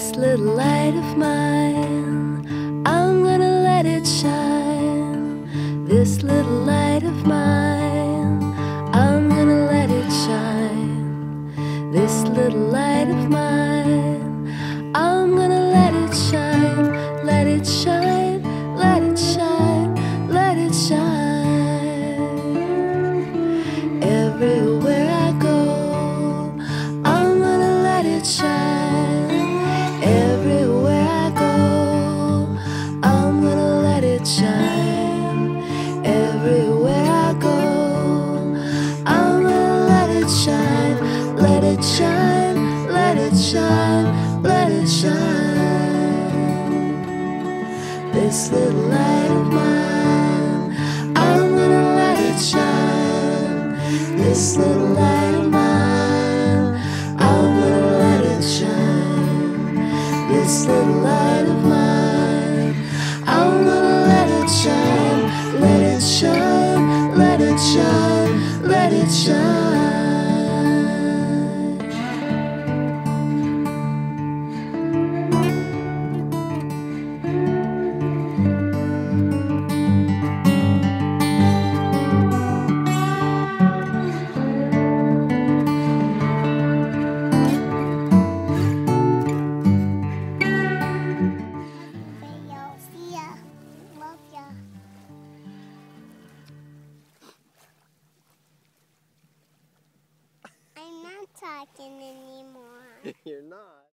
this little light of mine, I'm gonna let it shine. This little light of mine, I'm gonna let it shine. This little light of mine, I'm gonna let it shine. Let it shine, let it shine, let it shine. Everywhere I go, I'm gonna let it shine. Shine, let it shine, let it shine, let it shine. This little light of mine, I'm gonna let it shine. This little light of mine, I'm gonna let it shine. This little light of mine, I'm gonna let it shine. Let it shine, let it shine, let it shine. Talking anymore. You're not.